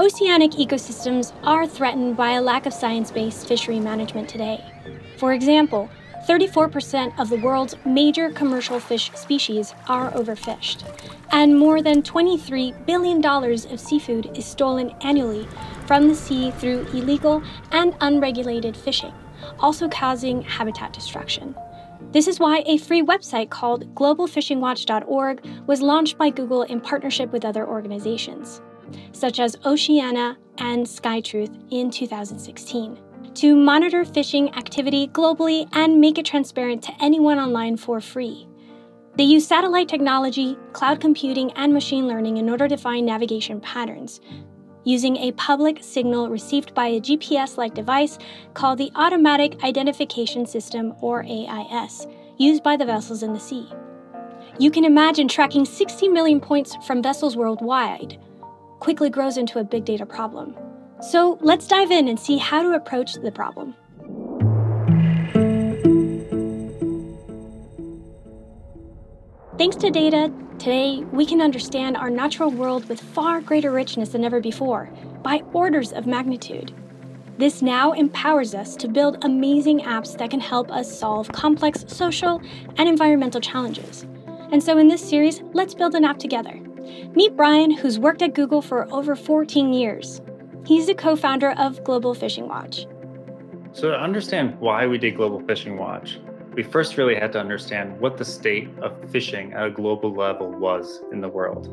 Oceanic ecosystems are threatened by a lack of science-based fishery management today. For example, 34% of the world's major commercial fish species are overfished, and more than $23 billion of seafood is stolen annually from the sea through illegal and unregulated fishing, also causing habitat destruction. This is why a free website called GlobalFishingWatch.org was launched by Google in partnership with other organizations, such as Oceana and SkyTruth in 2016, to monitor fishing activity globally and make it transparent to anyone online for free. They use satellite technology, cloud computing, and machine learning in order to find navigation patterns, using a public signal received by a GPS-like device called the Automatic Identification System, or AIS, used by the vessels in the sea. You can imagine tracking 60 million points from vessels worldwide quickly grows into a big data problem. So let's dive in and see how to approach the problem. Thanks to data, today we can understand our natural world with far greater richness than ever before, by orders of magnitude. This now empowers us to build amazing apps that can help us solve complex social and environmental challenges. And so in this series, let's build an app together. Meet Brian, who's worked at Google for over 14 years. He's the co-founder of Global Fishing Watch. So to understand why we did Global Fishing Watch, we first really had to understand what the state of fishing at a global level was in the world.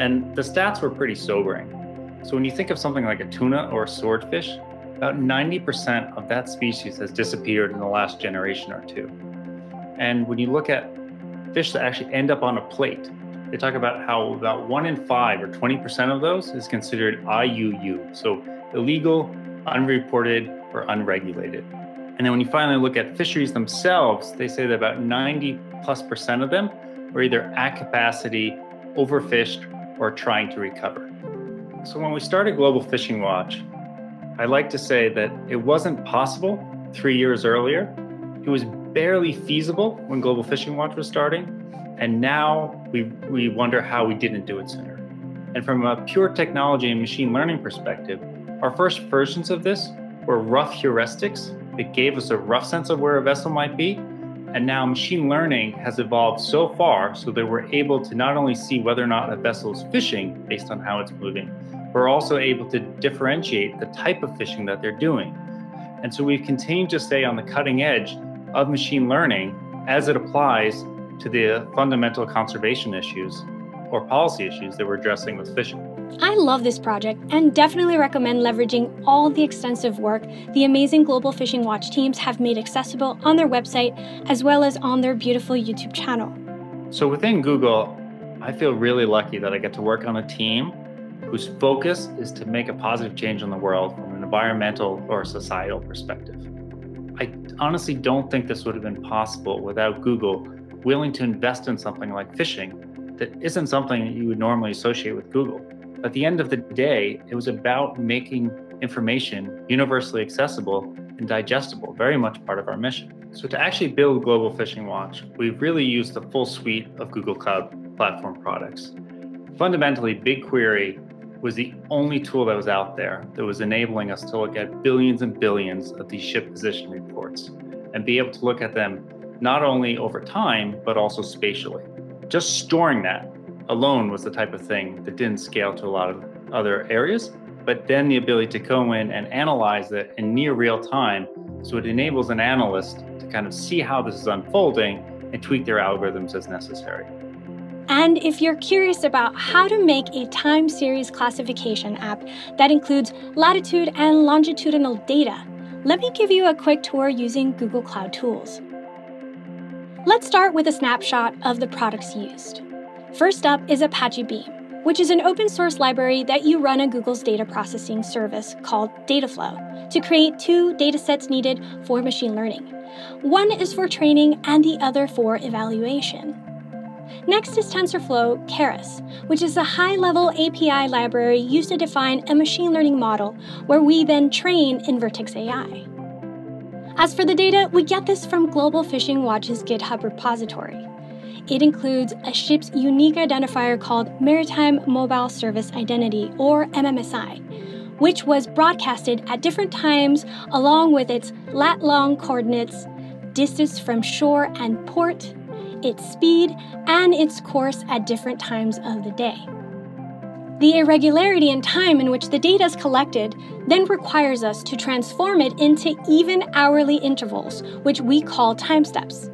And the stats were pretty sobering. So when you think of something like a tuna or a swordfish, about 90% of that species has disappeared in the last generation or two. And when you look at fish that actually end up on a plate, they talk about how about 1 in 5 or 20% of those is considered IUU, so illegal, unreported, or unregulated. And then when you finally look at fisheries themselves, they say that about 90%+ of them are either at capacity, overfished, or trying to recover. So when we started Global Fishing Watch, I like to say that it wasn't possible 3 years earlier. It was barely feasible when Global Fishing Watch was starting. And now we wonder how we didn't do it sooner. And from a pure technology and machine learning perspective, our first versions of this were rough heuristics. It gave us a rough sense of where a vessel might be. And now machine learning has evolved so far so that we're able to not only see whether or not a vessel is fishing based on how it's moving, we're also able to differentiate the type of fishing that they're doing. And so we've continued to stay on the cutting edge of machine learning as it applies to the fundamental conservation issues or policy issues that we're addressing with fishing. I love this project and definitely recommend leveraging all the extensive work the amazing Global Fishing Watch teams have made accessible on their website, as well as on their beautiful YouTube channel. So within Google, I feel really lucky that I get to work on a team whose focus is to make a positive change in the world from an environmental or societal perspective. I honestly don't think this would have been possible without Google willing to invest in something like fishing that isn't something that you would normally associate with Google. At the end of the day, it was about making information universally accessible and digestible, very much part of our mission. So to actually build Global Fishing Watch, we've really used the full suite of Google Cloud Platform products. Fundamentally, BigQuery was the only tool that was out there that was enabling us to look at billions and billions of these ship position reports and be able to look at them not only over time, but also spatially. Just storing that alone was the type of thing that didn't scale to a lot of other areas, but then the ability to go in and analyze it in near real time. So it enables an analyst to kind of see how this is unfolding and tweak their algorithms as necessary. And if you're curious about how to make a time series classification app that includes latitude and longitudinal data, let me give you a quick tour using Google Cloud tools. Let's start with a snapshot of the products used. First up is Apache Beam, which is an open source library that you run on Google's data processing service called Dataflow to create two datasets needed for machine learning. One is for training and the other for evaluation. Next is TensorFlow Keras, which is a high-level API library used to define a machine learning model where we then train in Vertex AI. As for the data, we get this from Global Fishing Watch's GitHub repository. It includes a ship's unique identifier called Maritime Mobile Service Identity, or MMSI, which was broadcasted at different times along with its lat-long coordinates, distance from shore and port, its speed, and its course at different times of the day. The irregularity in time in which the data is collected then requires us to transform it into even hourly intervals, which we call time steps.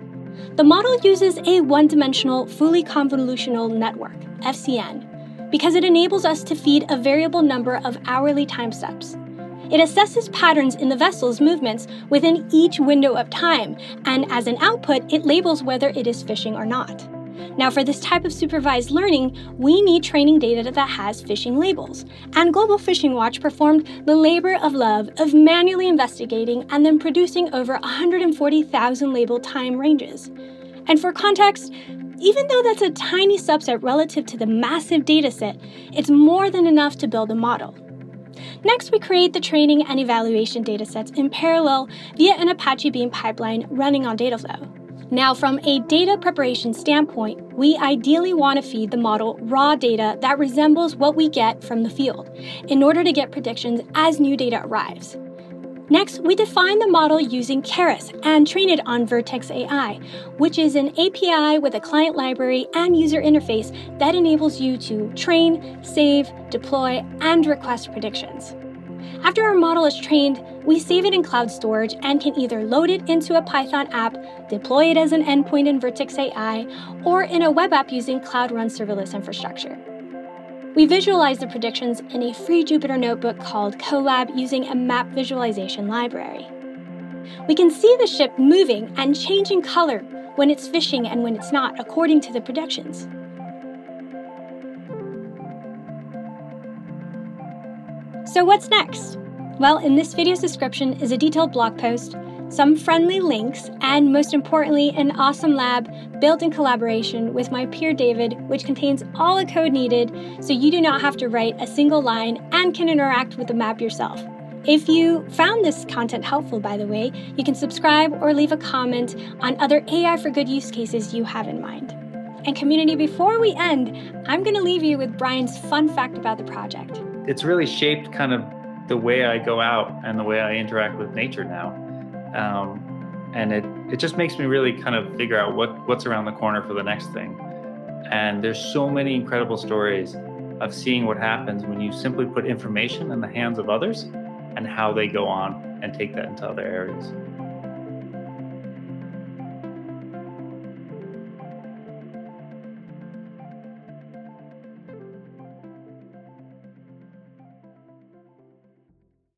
The model uses a one-dimensional fully convolutional network, FCN, because it enables us to feed a variable number of hourly time steps. It assesses patterns in the vessel's movements within each window of time, and as an output, it labels whether it is fishing or not. Now, for this type of supervised learning, we need training data that has fishing labels, and Global Fishing Watch performed the labor of love of manually investigating and then producing over 140,000 label time ranges. And for context, even though that's a tiny subset relative to the massive dataset, it's more than enough to build a model. Next, we create the training and evaluation datasets in parallel via an Apache Beam pipeline running on Dataflow. Now, from a data preparation standpoint, we ideally want to feed the model raw data that resembles what we get from the field in order to get predictions as new data arrives. Next, we define the model using Keras and train it on Vertex AI, which is an API with a client library and user interface that enables you to train, save, deploy, and request predictions. After our model is trained, we save it in cloud storage and can either load it into a Python app, deploy it as an endpoint in Vertex AI, or in a web app using Cloud Run serverless infrastructure. We visualize the predictions in a free Jupyter notebook called Colab using a map visualization library. We can see the ship moving and changing color when it's fishing and when it's not, according to the predictions. So what's next? Well, in this video's description is a detailed blog post, some friendly links, and most importantly, an awesome lab built in collaboration with my peer David, which contains all the code needed so you do not have to write a single line and can interact with the map yourself. If you found this content helpful, by the way, you can subscribe or leave a comment on other AI for Good use cases you have in mind. And community, before we end, I'm going to leave you with Brian's fun fact about the project. It's really shaped kind of the way I go out and the way I interact with nature now. And it just makes me really kind of figure out what's around the corner for the next thing. And there's so many incredible stories of seeing what happens when you simply put information in the hands of others and how they go on and take that into other areas.